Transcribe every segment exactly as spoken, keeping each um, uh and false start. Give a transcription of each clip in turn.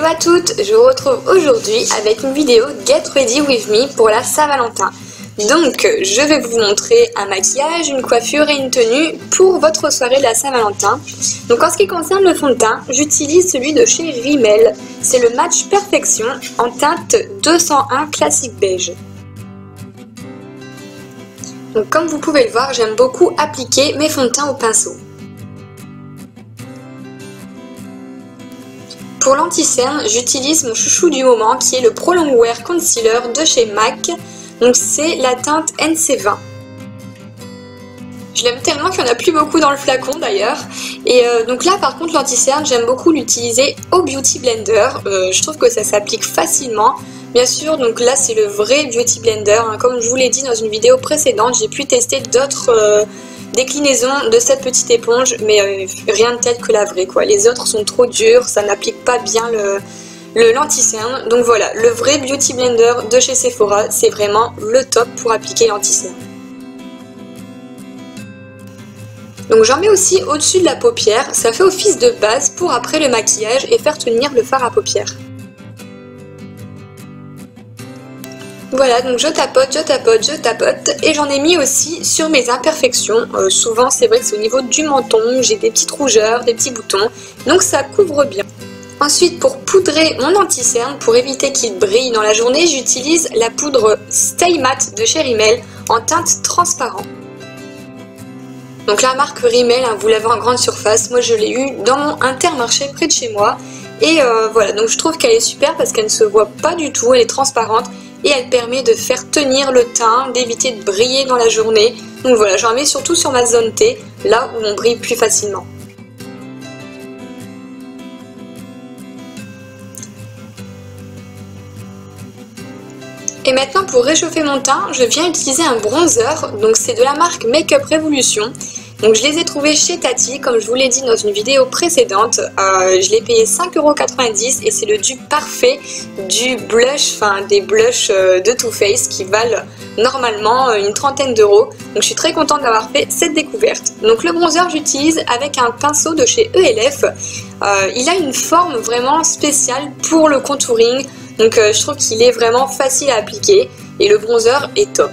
Hello à toutes, je vous retrouve aujourd'hui avec une vidéo Get Ready With Me pour la Saint-Valentin. Donc je vais vous montrer un maquillage, une coiffure et une tenue pour votre soirée de la Saint-Valentin. Donc en ce qui concerne le fond de teint, j'utilise celui de chez Rimmel. C'est le Match Perfection en teinte deux cent un classique beige. Donc comme vous pouvez le voir, j'aime beaucoup appliquer mes fonds de teint au pinceau. Pour l'anti-cerne, j'utilise mon chouchou du moment qui est le Pro Longwear Concealer de chez M A C. Donc c'est la teinte N C vingt. Je l'aime tellement qu'il n'y en a plus beaucoup dans le flacon d'ailleurs. Et euh, donc là par contre l'anti-cerne, j'aime beaucoup l'utiliser au Beauty Blender. Euh, je trouve que ça s'applique facilement. Bien sûr, donc là c'est le vrai Beauty Blender. Hein. Comme je vous l'ai dit dans une vidéo précédente, j'ai pu tester d'autres euh, déclinaisons de cette petite éponge. Mais euh, rien de tel que la vraie quoi. Les autres sont trop durs, ça n'applique pas bien le... le l'anti-cerne. Donc voilà, le vrai Beauty Blender de chez Sephora, c'est vraiment le top pour appliquer l'anti-cerne. Donc j'en mets aussi au-dessus de la paupière, ça fait office de base pour après le maquillage et faire tenir le fard à paupières. Voilà, donc je tapote, je tapote, je tapote et j'en ai mis aussi sur mes imperfections. Euh, souvent c'est vrai que c'est au niveau du menton, j'ai des petites rougeurs, des petits boutons, donc ça couvre bien. Ensuite, pour poudrer mon anti-cerne, pour éviter qu'il brille dans la journée, j'utilise la poudre Stay Matte de chez Rimmel en teinte transparent. Donc la marque Rimmel, hein, vous l'avez en grande surface, moi je l'ai eu dans mon Intermarché près de chez moi. Et euh, voilà, donc je trouve qu'elle est super parce qu'elle ne se voit pas du tout, elle est transparente et elle permet de faire tenir le teint, d'éviter de briller dans la journée. Donc voilà, j'en mets surtout sur ma zone T, là où on brille plus facilement. Et maintenant pour réchauffer mon teint, je viens utiliser un bronzer, donc c'est de la marque Makeup Revolution. Donc je les ai trouvés chez Tati, comme je vous l'ai dit dans une vidéo précédente, euh, je l'ai payé cinq euros quatre-vingt-dix et c'est le dupe parfait du blush, enfin des blushs de Too Faced qui valent normalement une trentaine d'euros. Donc je suis très contente d'avoir fait cette découverte. Donc le bronzer j'utilise avec un pinceau de chez E L F, euh, il a une forme vraiment spéciale pour le contouring. Donc euh, je trouve qu'il est vraiment facile à appliquer et le bronzer est top.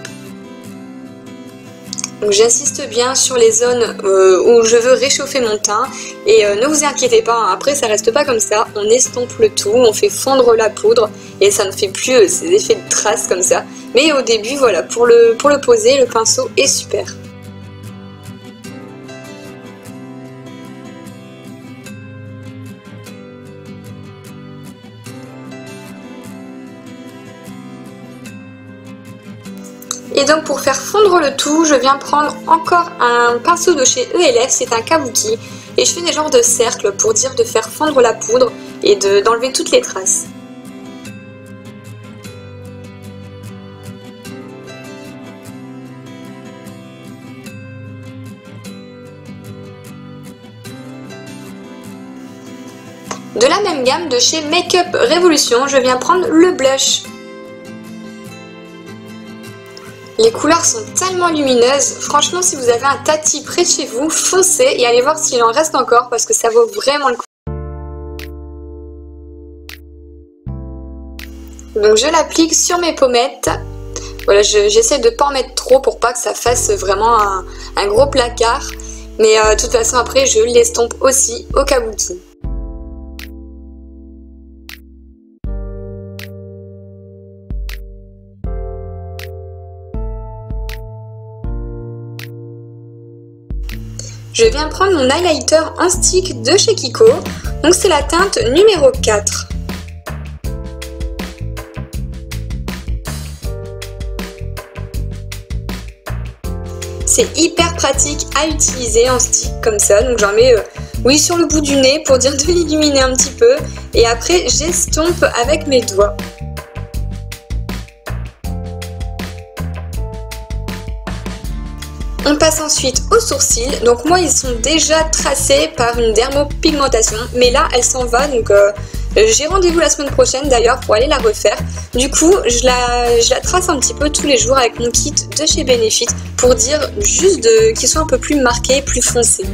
Donc j'insiste bien sur les zones euh, où je veux réchauffer mon teint et euh, ne vous inquiétez pas, hein, après ça reste pas comme ça, on estompe le tout, on fait fondre la poudre et ça ne fait plus euh, ces effets de traces comme ça. Mais au début voilà, pour le, pour le poser, le pinceau est super. Et donc pour faire fondre le tout, je viens prendre encore un pinceau de chez E L F, c'est un kabuki. Et je fais des genres de cercles pour dire de faire fondre la poudre et d'enlever toutes les traces. De la même gamme de chez Makeup Revolution, je viens prendre le blush. Les couleurs sont tellement lumineuses, franchement si vous avez un Tati près de chez vous, foncez et allez voir s'il en reste encore parce que ça vaut vraiment le coup. Donc je l'applique sur mes pommettes, voilà, j'essaie je, de ne pas en mettre trop pour pas que ça fasse vraiment un, un gros placard. Mais euh, de toute façon après je l'estompe aussi au kabuki. Je viens prendre mon highlighter en stick de chez Kiko, donc c'est la teinte numéro quatre. C'est hyper pratique à utiliser en stick comme ça, donc j'en mets euh, oui, sur le bout du nez pour dire de l'illuminer un petit peu et après j'estompe avec mes doigts. On passe ensuite aux sourcils, donc moi ils sont déjà tracés par une dermopigmentation, mais là elle s'en va, donc euh, j'ai rendez-vous la semaine prochaine d'ailleurs pour aller la refaire. Du coup je la, je la trace un petit peu tous les jours avec mon kit de chez Benefit pour dire juste qu'ils soient un peu plus marqués, plus foncés.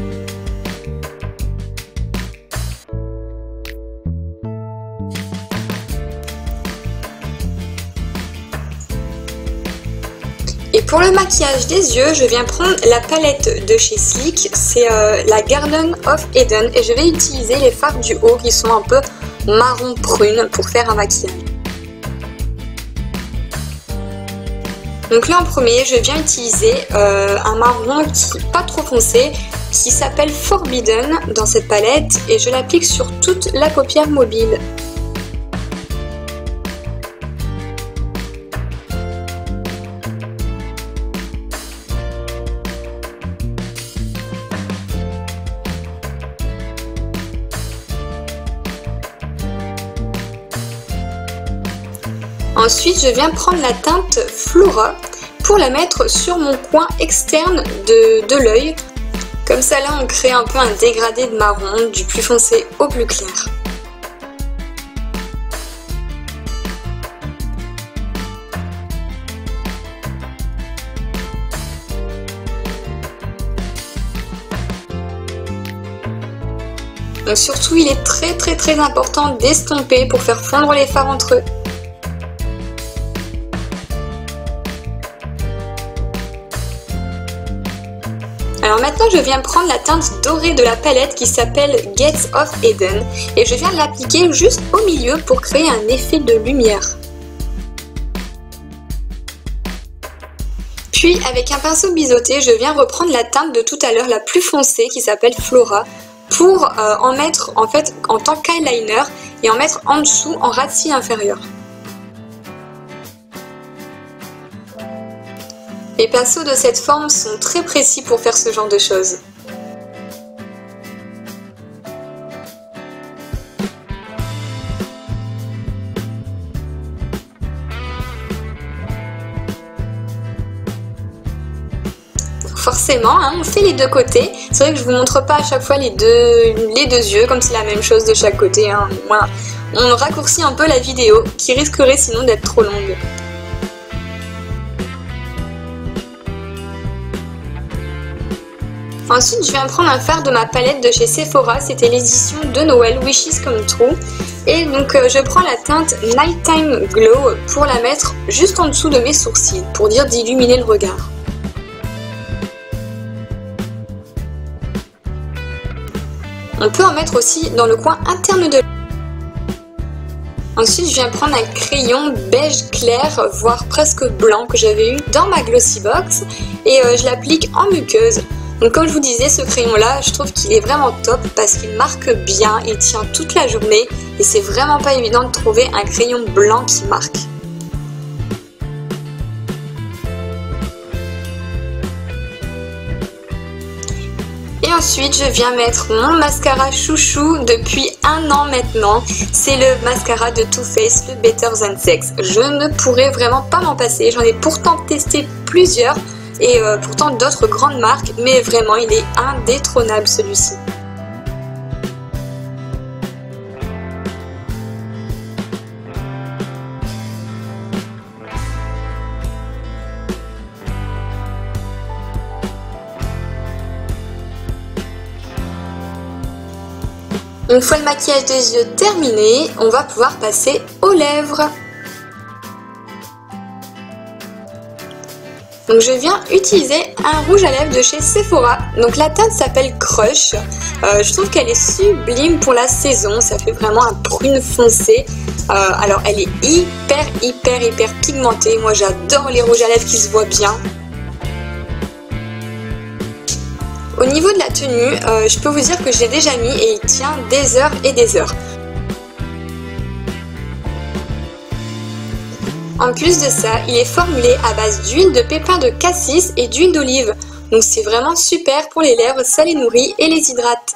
Pour le maquillage des yeux, je viens prendre la palette de chez Slick, c'est euh, la Garden of Eden, et je vais utiliser les fards du haut qui sont un peu marron prune pour faire un maquillage. Donc là en premier, je viens utiliser euh, un marron qui n'est pas trop foncé, qui s'appelle Forbidden dans cette palette, et je l'applique sur toute la paupière mobile. Ensuite, je viens prendre la teinte Flora pour la mettre sur mon coin externe de, de l'œil. Comme ça, là, on crée un peu un dégradé de marron, du plus foncé au plus clair. Donc surtout, il est très très très important d'estomper pour faire fondre les fards entre eux. Alors maintenant, je viens prendre la teinte dorée de la palette qui s'appelle Gates of Eden et je viens l'appliquer juste au milieu pour créer un effet de lumière. Puis avec un pinceau biseauté, je viens reprendre la teinte de tout à l'heure, la plus foncée, qui s'appelle Flora, pour euh, en mettre en fait en tant qu'eyeliner et en mettre en dessous en ras de cils inférieur. Les pinceaux de cette forme sont très précis pour faire ce genre de choses. Forcément, hein, on fait les deux côtés. C'est vrai que je vous montre pas à chaque fois les deux, les deux yeux, comme c'est la même chose de chaque côté. Hein. Voilà. On raccourcit un peu la vidéo, qui risquerait sinon d'être trop longue. Ensuite, je viens prendre un fard de ma palette de chez Sephora, c'était l'édition de Noël, Wishes Come True. Et donc euh, je prends la teinte Nighttime Glow pour la mettre juste en dessous de mes sourcils, pour dire d'illuminer le regard. On peut en mettre aussi dans le coin interne de l'œil. Ensuite, je viens prendre un crayon beige clair, voire presque blanc, que j'avais eu dans ma Glossy Box, et euh, je l'applique en muqueuse. Donc comme je vous disais, ce crayon-là, je trouve qu'il est vraiment top parce qu'il marque bien, il tient toute la journée et c'est vraiment pas évident de trouver un crayon blanc qui marque. Et ensuite, je viens mettre mon mascara chouchou depuis un an maintenant. C'est le mascara de Too Faced, le Better Than Sex. Je ne pourrais vraiment pas m'en passer, j'en ai pourtant testé plusieurs. Et euh, pourtant d'autres grandes marques, mais vraiment il est indétrônable celui-ci. Une fois le maquillage des yeux terminé, on va pouvoir passer aux lèvres. Donc je viens utiliser un rouge à lèvres de chez Sephora, donc la teinte s'appelle Crush, euh, je trouve qu'elle est sublime pour la saison, ça fait vraiment un prune foncé, euh, alors elle est hyper hyper hyper pigmentée, moi j'adore les rouges à lèvres qui se voient bien. Au niveau de la tenue, euh, je peux vous dire que je l'ai déjà mis et il tient des heures et des heures. En plus de ça, il est formulé à base d'huile de pépins de cassis et d'huile d'olive. Donc c'est vraiment super pour les lèvres, ça les nourrit et les hydrate.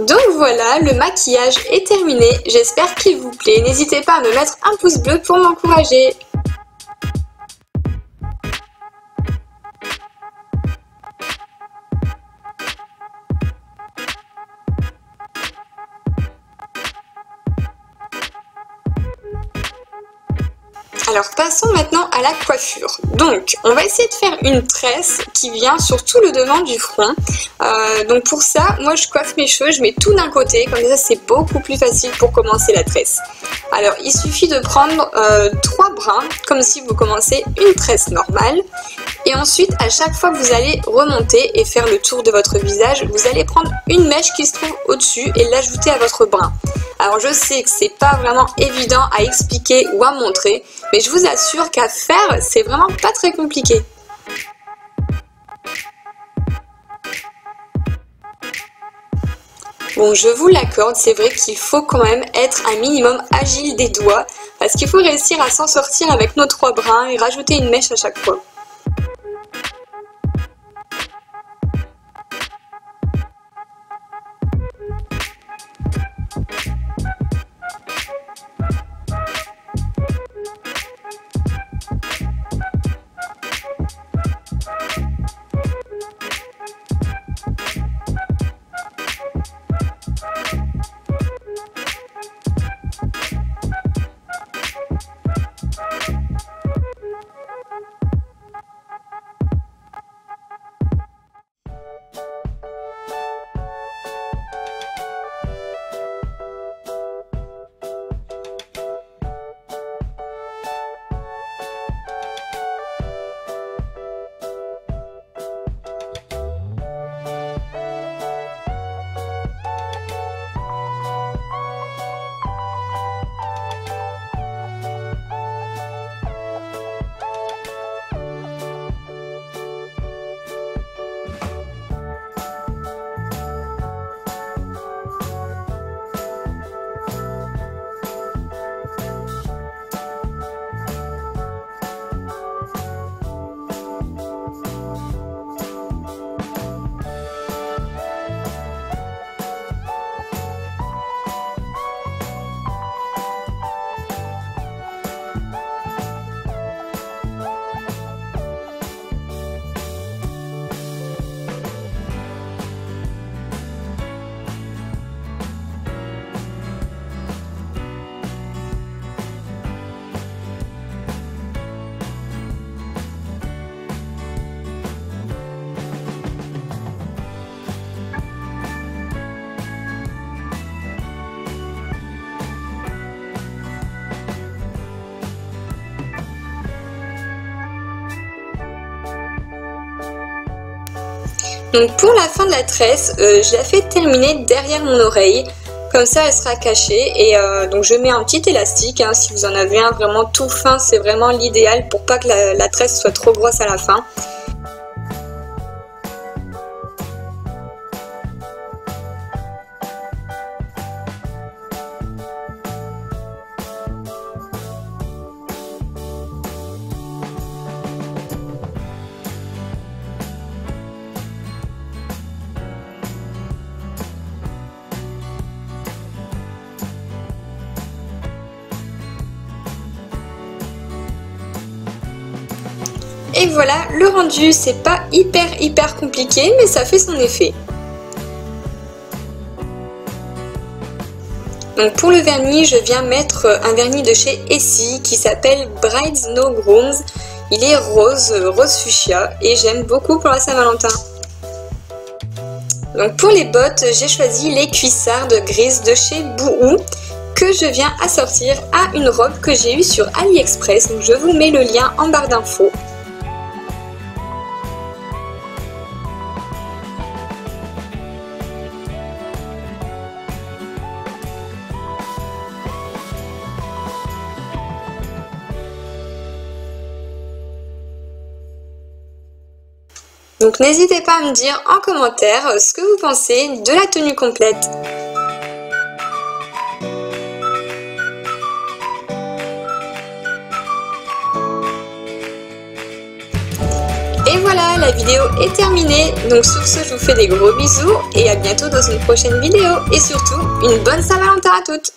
Donc voilà, le maquillage est terminé. J'espère qu'il vous plaît. N'hésitez pas à me mettre un pouce bleu pour m'encourager. Alors passons maintenant à la coiffure. Donc on va essayer de faire une tresse qui vient sur tout le devant du front. Euh, donc pour ça, moi je coiffe mes cheveux, je mets tout d'un côté, comme ça c'est beaucoup plus facile pour commencer la tresse. Alors il suffit de prendre euh, trois brins, comme si vous commencez une tresse normale. Et ensuite, à chaque fois que vous allez remonter et faire le tour de votre visage, vous allez prendre une mèche qui se trouve au-dessus et l'ajouter à votre brin. Alors je sais que c'est pas vraiment évident à expliquer ou à montrer, mais je vous assure qu'à faire, c'est vraiment pas très compliqué. Bon, je vous l'accorde, c'est vrai qu'il faut quand même être un minimum agile des doigts, parce qu'il faut réussir à s'en sortir avec nos trois brins et rajouter une mèche à chaque fois. Donc pour la fin de la tresse, euh, je la fais terminer derrière mon oreille, comme ça elle sera cachée, et euh, donc je mets un petit élastique, hein, si vous en avez un vraiment tout fin, c'est vraiment l'idéal pour pas que la, la tresse soit trop grosse à la fin. Et voilà, le rendu, c'est pas hyper hyper compliqué, mais ça fait son effet. Donc pour le vernis, je viens mettre un vernis de chez Essie qui s'appelle Bride's No Grooms. Il est rose, rose fuchsia, et j'aime beaucoup pour la Saint-Valentin. Donc pour les bottes, j'ai choisi les cuissardes grises de chez Boohoo, que je viens assortir à une robe que j'ai eue sur AliExpress. Donc je vous mets le lien en barre d'infos. Donc n'hésitez pas à me dire en commentaire ce que vous pensez de la tenue complète. Et voilà, la vidéo est terminée. Donc sur ce, je vous fais des gros bisous et à bientôt dans une prochaine vidéo. Et surtout, une bonne Saint-Valentin à toutes!